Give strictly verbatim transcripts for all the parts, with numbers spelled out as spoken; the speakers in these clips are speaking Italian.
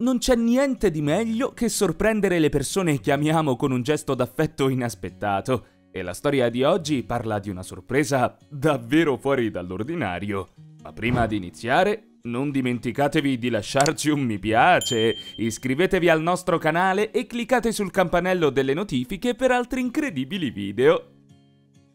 Non c'è niente di meglio che sorprendere le persone che amiamo con un gesto d'affetto inaspettato, e la storia di oggi parla di una sorpresa davvero fuori dall'ordinario. Ma prima di iniziare, non dimenticatevi di lasciarci un mi piace, iscrivetevi al nostro canale e cliccate sul campanello delle notifiche per altri incredibili video.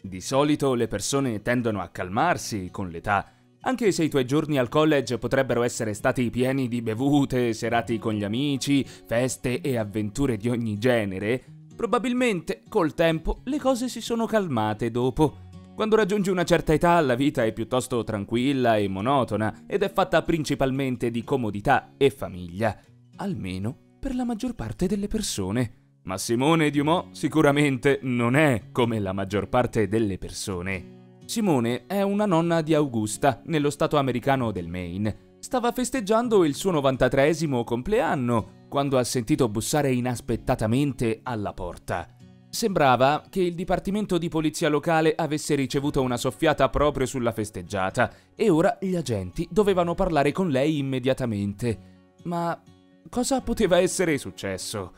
Di solito le persone tendono a calmarsi con l'età. Anche se i tuoi giorni al college potrebbero essere stati pieni di bevute, serate con gli amici, feste e avventure di ogni genere, probabilmente col tempo le cose si sono calmate dopo. Quando raggiungi una certa età la vita è piuttosto tranquilla e monotona ed è fatta principalmente di comodità e famiglia, almeno per la maggior parte delle persone. Ma Simone Dumont sicuramente non è come la maggior parte delle persone. Simone è una nonna di Augusta, nello stato americano del Maine. Stava festeggiando il suo novantatreesimo compleanno quando ha sentito bussare inaspettatamente alla porta. Sembrava che il dipartimento di polizia locale avesse ricevuto una soffiata proprio sulla festeggiata e ora gli agenti dovevano parlare con lei immediatamente. Ma cosa poteva essere successo?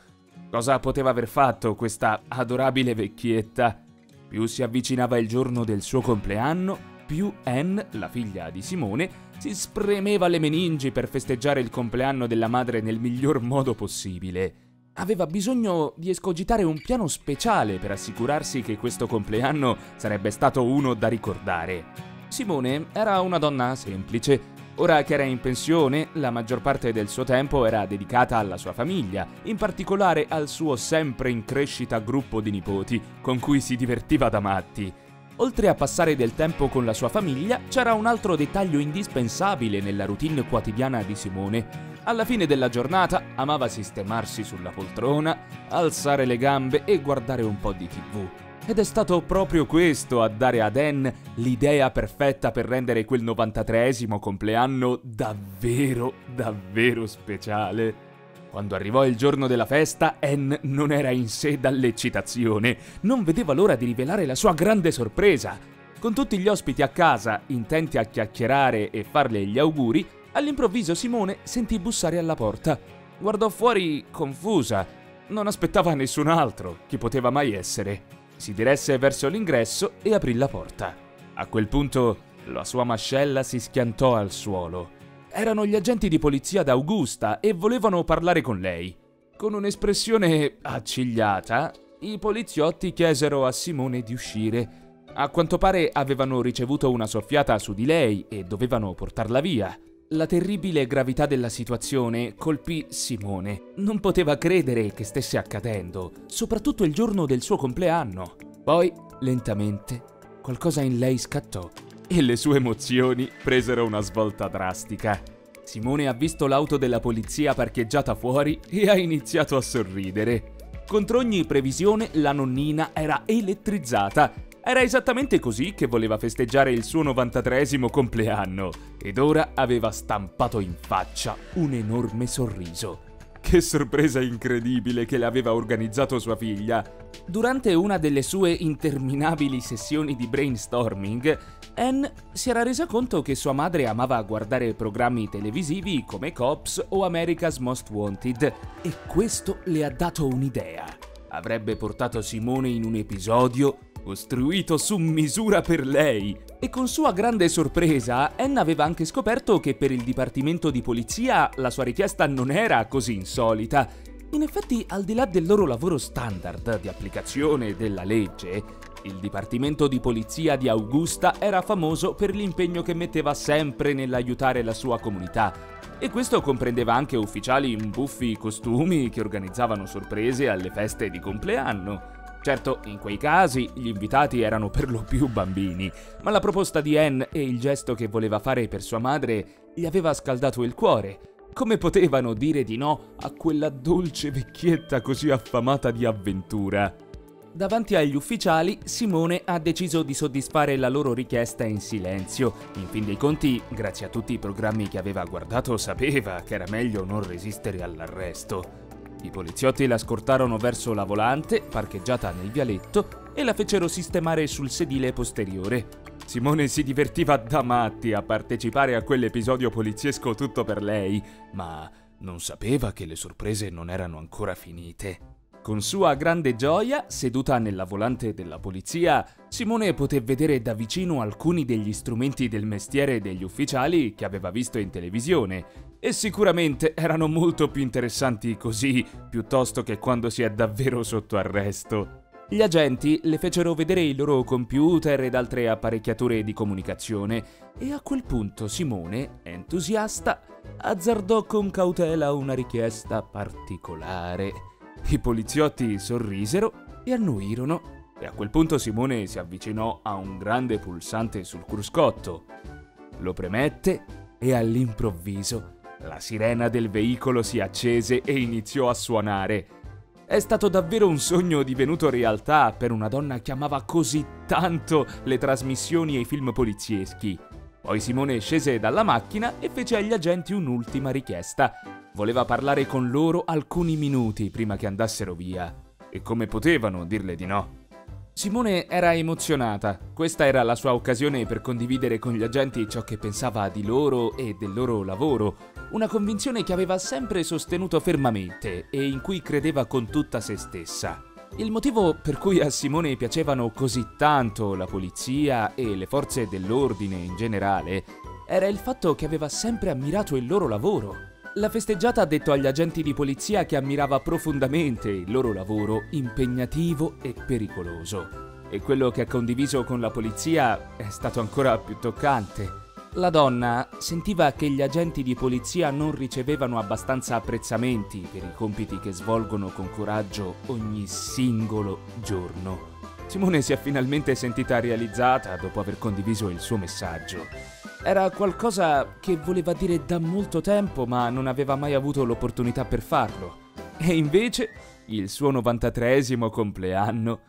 Cosa poteva aver fatto questa adorabile vecchietta? Più si avvicinava il giorno del suo compleanno, più Anne, la figlia di Simone, si spremeva le meningi per festeggiare il compleanno della madre nel miglior modo possibile. Aveva bisogno di escogitare un piano speciale per assicurarsi che questo compleanno sarebbe stato uno da ricordare. Simone era una donna semplice. Ora che era in pensione, la maggior parte del suo tempo era dedicata alla sua famiglia, in particolare al suo sempre in crescita gruppo di nipoti, con cui si divertiva da matti. Oltre a passare del tempo con la sua famiglia, c'era un altro dettaglio indispensabile nella routine quotidiana di Simone. Alla fine della giornata amava sistemarsi sulla poltrona, alzare le gambe e guardare un po' di tivù. Ed è stato proprio questo a dare ad Anne l'idea perfetta per rendere quel novantatreesimo compleanno davvero, davvero speciale. Quando arrivò il giorno della festa, Anne non era in sé dall'eccitazione, non vedeva l'ora di rivelare la sua grande sorpresa. Con tutti gli ospiti a casa, intenti a chiacchierare e farle gli auguri, all'improvviso Simone sentì bussare alla porta. Guardò fuori confusa, non aspettava nessun altro, chi poteva mai essere. Si diresse verso l'ingresso e aprì la porta. A quel punto la sua mascella si schiantò al suolo. Erano gli agenti di polizia d'Augusta e volevano parlare con lei. Con un'espressione accigliata, i poliziotti chiesero a Simone di uscire. A quanto pare avevano ricevuto una soffiata su di lei e dovevano portarla via. La terribile gravità della situazione colpì Simone. Non poteva credere che stesse accadendo, soprattutto il giorno del suo compleanno. Poi, lentamente, qualcosa in lei scattò e le sue emozioni presero una svolta drastica. Simone ha visto l'auto della polizia parcheggiata fuori e ha iniziato a sorridere. Contro ogni previsione, la nonnina era elettrizzata. Era esattamente così che voleva festeggiare il suo novantatreesimo compleanno, ed ora aveva stampato in faccia un enorme sorriso. Che sorpresa incredibile che l'aveva organizzato sua figlia! Durante una delle sue interminabili sessioni di brainstorming, Anne si era resa conto che sua madre amava guardare programmi televisivi come Cops o America's Most Wanted, e questo le ha dato un'idea. Avrebbe portato Simone in un episodio costruito su misura per lei. E con sua grande sorpresa, Anne aveva anche scoperto che per il dipartimento di polizia la sua richiesta non era così insolita. In effetti, al di là del loro lavoro standard di applicazione della legge, il dipartimento di polizia di Augusta era famoso per l'impegno che metteva sempre nell'aiutare la sua comunità. E questo comprendeva anche ufficiali in buffi costumi che organizzavano sorprese alle feste di compleanno. Certo, in quei casi gli invitati erano per lo più bambini, ma la proposta di Anne e il gesto che voleva fare per sua madre gli aveva scaldato il cuore. Come potevano dire di no a quella dolce vecchietta così affamata di avventura? Davanti agli ufficiali, Simone ha deciso di soddisfare la loro richiesta in silenzio. In fin dei conti, grazie a tutti i programmi che aveva guardato, sapeva che era meglio non resistere all'arresto. I poliziotti la scortarono verso la volante, parcheggiata nel vialetto, e la fecero sistemare sul sedile posteriore. Simone si divertiva da matti a partecipare a quell'episodio poliziesco tutto per lei, ma Non sapeva che le sorprese non erano ancora finite. Con sua grande gioia, seduta nella volante della polizia, Simone poté vedere da vicino alcuni degli strumenti del mestiere degli ufficiali che aveva visto in televisione, e sicuramente erano molto più interessanti così, piuttosto che quando si è davvero sotto arresto. Gli agenti le fecero vedere i loro computer ed altre apparecchiature di comunicazione, e a quel punto Simone, entusiasta, azzardò con cautela una richiesta particolare. I poliziotti sorrisero e annuirono, e a quel punto Simone si avvicinò a un grande pulsante sul cruscotto. Lo premette e all'improvviso la sirena del veicolo si accese e iniziò a suonare. È stato davvero un sogno divenuto realtà per una donna che amava così tanto le trasmissioni e i film polizieschi. Poi Simone scese dalla macchina e fece agli agenti un'ultima richiesta. Voleva parlare con loro alcuni minuti prima che andassero via. E come potevano dirle di no? Simone era emozionata. Questa era la sua occasione per condividere con gli agenti ciò che pensava di loro e del loro lavoro, una convinzione che aveva sempre sostenuto fermamente e in cui credeva con tutta se stessa. Il motivo per cui a Simone piacevano così tanto la polizia e le forze dell'ordine in generale era il fatto che aveva sempre ammirato il loro lavoro. La festeggiata ha detto agli agenti di polizia che ammirava profondamente il loro lavoro impegnativo e pericoloso. E quello che ha condiviso con la polizia è stato ancora più toccante. La donna sentiva che gli agenti di polizia non ricevevano abbastanza apprezzamenti per i compiti che svolgono con coraggio ogni singolo giorno. Simone si è finalmente sentita realizzata dopo aver condiviso il suo messaggio. Era qualcosa che voleva dire da molto tempo, ma non aveva mai avuto l'opportunità per farlo. E invece, il suo novantatreesimo compleanno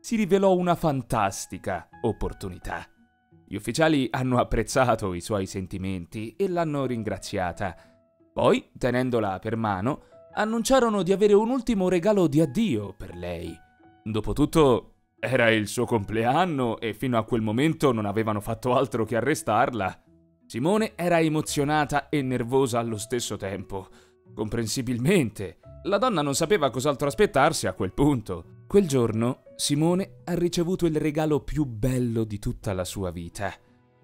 si rivelò una fantastica opportunità. Gli ufficiali hanno apprezzato i suoi sentimenti e l'hanno ringraziata. Poi, tenendola per mano, annunciarono di avere un ultimo regalo di addio per lei. Dopotutto, era il suo compleanno e fino a quel momento non avevano fatto altro che arrestarla. Simone era emozionata e nervosa allo stesso tempo. Comprensibilmente, la donna non sapeva cos'altro aspettarsi a quel punto. Quel giorno, Simone ha ricevuto il regalo più bello di tutta la sua vita.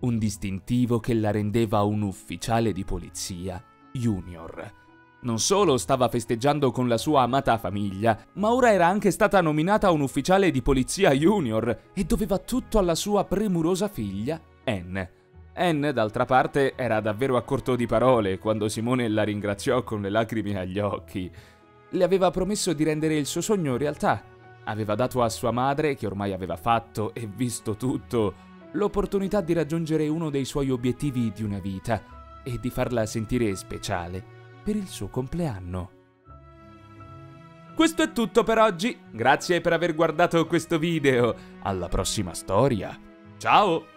Un distintivo che la rendeva un ufficiale di polizia junior. Non solo stava festeggiando con la sua amata famiglia, ma ora era anche stata nominata un ufficiale di polizia junior e doveva tutto alla sua premurosa figlia, Anne. Anne, d'altra parte, era davvero a corto di parole quando Simone la ringraziò con le lacrime agli occhi. Le aveva promesso di rendere il suo sogno realtà. Aveva dato a sua madre, che ormai aveva fatto e visto tutto, l'opportunità di raggiungere uno dei suoi obiettivi di una vita e di farla sentire speciale per il suo compleanno. Questo è tutto per oggi, grazie per aver guardato questo video, alla prossima storia, ciao!